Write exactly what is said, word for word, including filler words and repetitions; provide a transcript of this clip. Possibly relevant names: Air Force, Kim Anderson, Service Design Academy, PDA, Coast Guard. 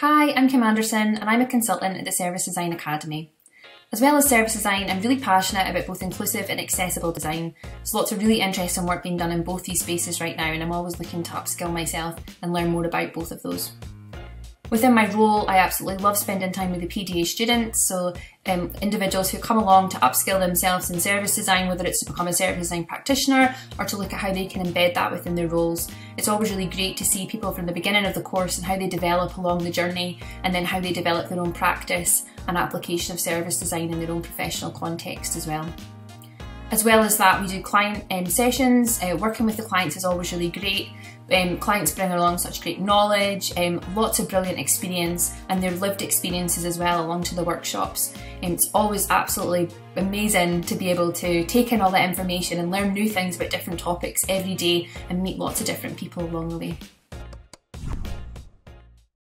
Hi, I'm Kim Anderson and I'm a consultant at the Service Design Academy. As well as service design, I'm really passionate about both inclusive and accessible design. There's lots of really interesting work being done in both these spaces right now, and I'm always looking to upskill myself and learn more about both of those. Within my role, I absolutely love spending time with the P D A students, so um, individuals who come along to upskill themselves in service design, whether it's to become a service design practitioner or to look at how they can embed that within their roles. It's always really great to see people from the beginning of the course and how they develop along the journey, and then how they develop their own practice and application of service design in their own professional context as well. As well as that, we do client um, sessions. Uh, working with the clients is always really great. Um, clients bring along such great knowledge, um, lots of brilliant experience, and their lived experiences as well along to the workshops. Um, it's always absolutely amazing to be able to take in all that information and learn new things about different topics every day and meet lots of different people along the way.